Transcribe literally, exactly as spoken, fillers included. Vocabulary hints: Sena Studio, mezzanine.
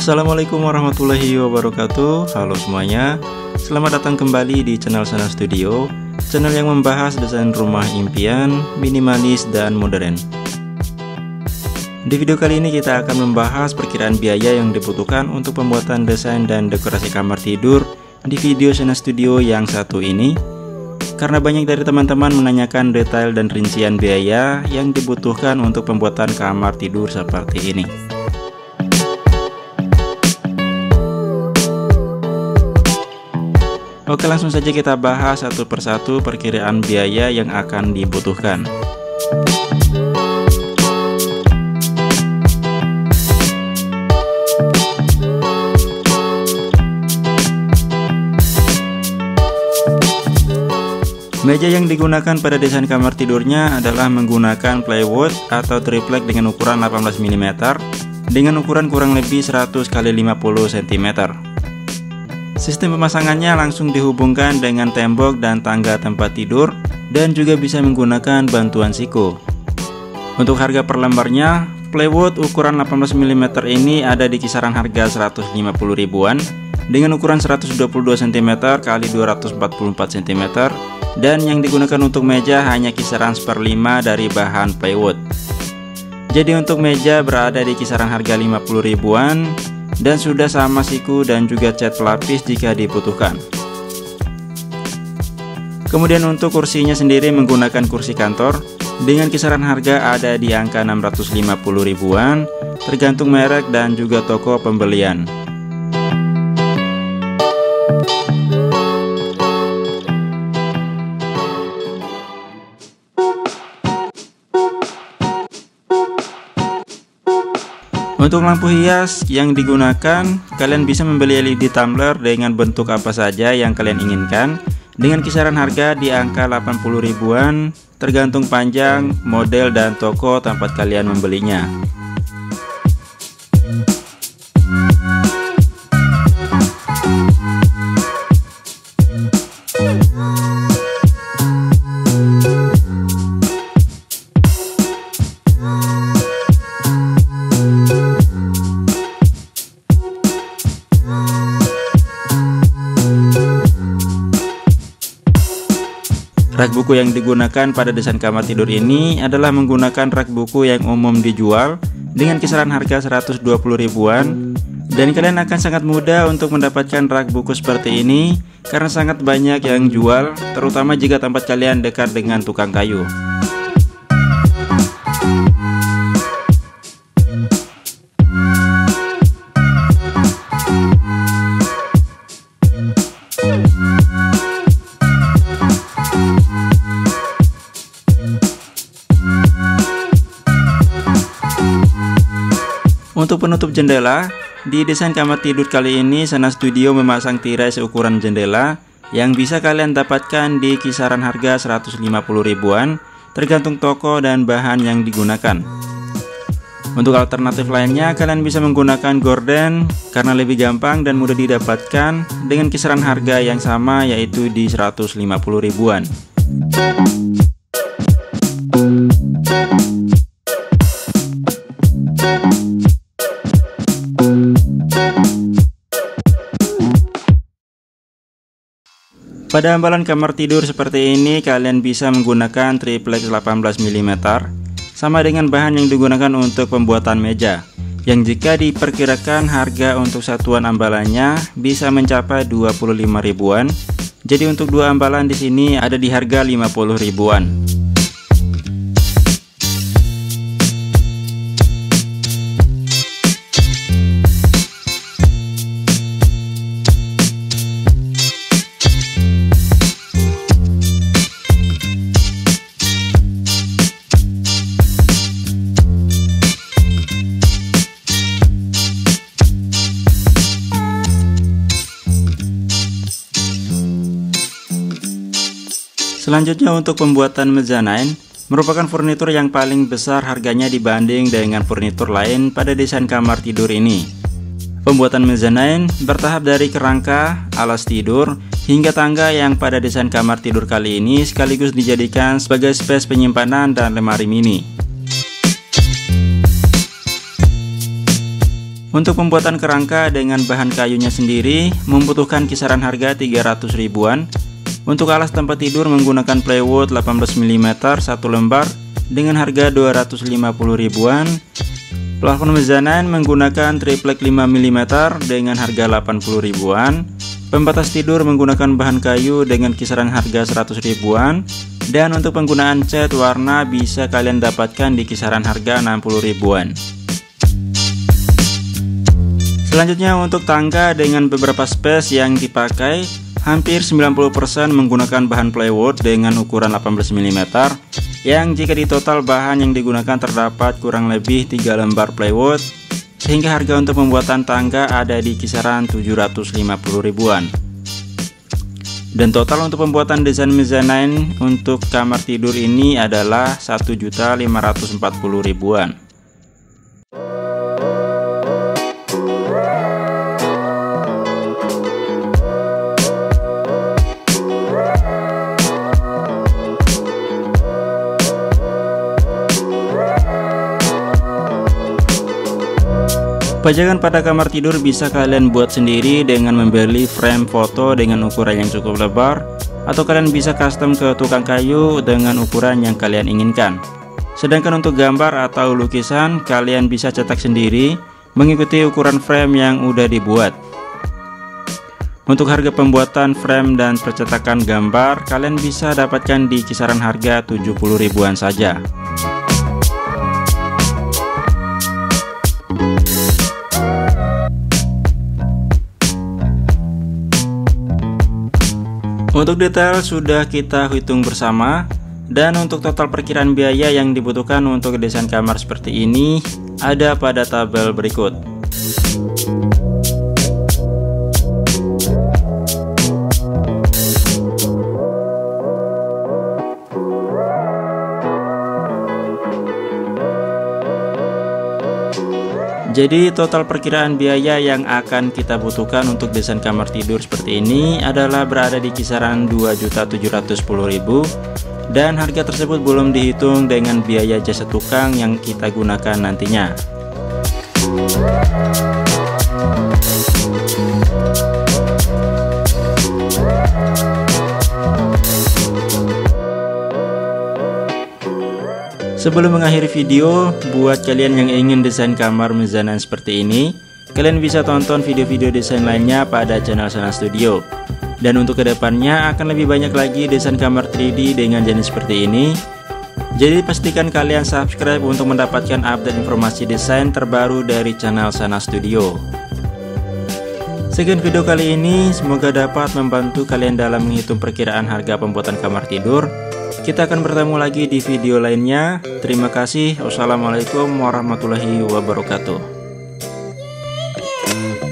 Assalamualaikum warahmatullahi wabarakatuh. Halo semuanya, selamat datang kembali di channel Sena Studio, channel yang membahas desain rumah impian, minimalis, dan modern. Di video kali ini kita akan membahas perkiraan biaya yang dibutuhkan untuk pembuatan desain dan dekorasi kamar tidur di video Sena Studio yang satu ini, karena banyak dari teman-teman menanyakan detail dan rincian biaya yang dibutuhkan untuk pembuatan kamar tidur seperti ini. Oke, langsung saja kita bahas satu persatu perkiraan biaya yang akan dibutuhkan. Meja yang digunakan pada desain kamar tidurnya adalah menggunakan plywood atau triplek dengan ukuran delapan belas milimeter dengan ukuran kurang lebih seratus kali lima puluh sentimeter. Sistem pemasangannya langsung dihubungkan dengan tembok dan tangga tempat tidur, dan juga bisa menggunakan bantuan siku. Untuk harga per lembarnya, plywood ukuran delapan belas milimeter ini ada di kisaran harga seratus lima puluh ribuan dengan ukuran seratus dua puluh dua sentimeter kali dua ratus empat puluh empat sentimeter, dan yang digunakan untuk meja hanya kisaran seperlima dari bahan plywood. Jadi untuk meja berada di kisaran harga lima puluh ribuan, dan sudah sama siku dan juga cat pelapis jika dibutuhkan. Kemudian untuk kursinya sendiri menggunakan kursi kantor dengan kisaran harga ada di angka enam ratus lima puluh ribuan, tergantung merek dan juga toko pembelian. Untuk lampu hias yang digunakan, kalian bisa membeli L E D tumbler dengan bentuk apa saja yang kalian inginkan dengan kisaran harga di angka delapan puluh ribuan, tergantung panjang, model, dan toko tempat kalian membelinya. Rak buku yang digunakan pada desain kamar tidur ini adalah menggunakan rak buku yang umum dijual dengan kisaran harga seratus dua puluh ribuan, dan kalian akan sangat mudah untuk mendapatkan rak buku seperti ini karena sangat banyak yang jual, terutama jika tempat kalian dekat dengan tukang kayu. Untuk penutup jendela, di desain kamar tidur kali ini Sena Studio memasang tirai seukuran jendela yang bisa kalian dapatkan di kisaran harga seratus lima puluh ribuan, tergantung toko dan bahan yang digunakan. Untuk alternatif lainnya, kalian bisa menggunakan gorden karena lebih gampang dan mudah didapatkan dengan kisaran harga yang sama, yaitu di seratus lima puluh ribuan. Pada hambalan kamar tidur seperti ini, kalian bisa menggunakan triplex delapan belas milimeter sama dengan bahan yang digunakan untuk pembuatan meja, yang jika diperkirakan harga untuk satuan ambalannya bisa mencapai dua puluh lima ribuan. Jadi untuk dua ambalan di sini ada di harga lima puluh ribuan. Selanjutnya untuk pembuatan mezzanine, merupakan furnitur yang paling besar harganya dibanding dengan furnitur lain pada desain kamar tidur ini. Pembuatan mezzanine bertahap dari kerangka, alas tidur, hingga tangga yang pada desain kamar tidur kali ini sekaligus dijadikan sebagai space penyimpanan dan lemari mini. Untuk pembuatan kerangka dengan bahan kayunya sendiri membutuhkan kisaran harga tiga ratus ribuan. Untuk alas tempat tidur menggunakan plywood delapan belas milimeter satu lembar dengan harga dua ratus lima puluh ribuan. Plafon mezzanine menggunakan triplek lima milimeter dengan harga delapan puluh ribuan. Pembatas tidur menggunakan bahan kayu dengan kisaran harga seratus ribuan. Dan untuk penggunaan cat warna bisa kalian dapatkan di kisaran harga enam puluh ribuan. Selanjutnya untuk tangga dengan beberapa space yang dipakai hampir sembilan puluh persen menggunakan bahan plywood dengan ukuran delapan belas milimeter. Yang jika di total bahan yang digunakan terdapat kurang lebih tiga lembar plywood, sehingga harga untuk pembuatan tangga ada di kisaran tujuh ratus lima puluh ribuan. Dan total untuk pembuatan desain mezzanine untuk kamar tidur ini adalah satu juta lima ratus empat puluh ribuan. Pajangan pada kamar tidur bisa kalian buat sendiri dengan membeli frame foto dengan ukuran yang cukup lebar, atau kalian bisa custom ke tukang kayu dengan ukuran yang kalian inginkan. Sedangkan untuk gambar atau lukisan, kalian bisa cetak sendiri mengikuti ukuran frame yang udah dibuat. Untuk harga pembuatan frame dan percetakan gambar, kalian bisa dapatkan di kisaran harga tujuh puluh ribuan saja. Untuk detail sudah kita hitung bersama, dan untuk total perkiraan biaya yang dibutuhkan untuk desain kamar seperti ini ada pada tabel berikut. Jadi total perkiraan biaya yang akan kita butuhkan untuk desain kamar tidur seperti ini adalah berada di kisaran dua juta tujuh ratus sepuluh ribu, dan harga tersebut belum dihitung dengan biaya jasa tukang yang kita gunakan nantinya. Sebelum mengakhiri video, buat kalian yang ingin desain kamar mezzanine seperti ini, kalian bisa tonton video-video desain lainnya pada channel Sena Studio. Dan untuk kedepannya akan lebih banyak lagi desain kamar tiga D dengan jenis seperti ini. Jadi pastikan kalian subscribe untuk mendapatkan update informasi desain terbaru dari channel Sena Studio. Sekian video kali ini, semoga dapat membantu kalian dalam menghitung perkiraan harga pembuatan kamar tidur. Kita akan bertemu lagi di video lainnya. Terima kasih. Wassalamualaikum warahmatullahi wabarakatuh.